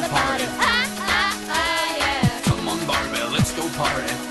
go party. Ah, ah, ah, yeah. Come on, Barbie, let's go party.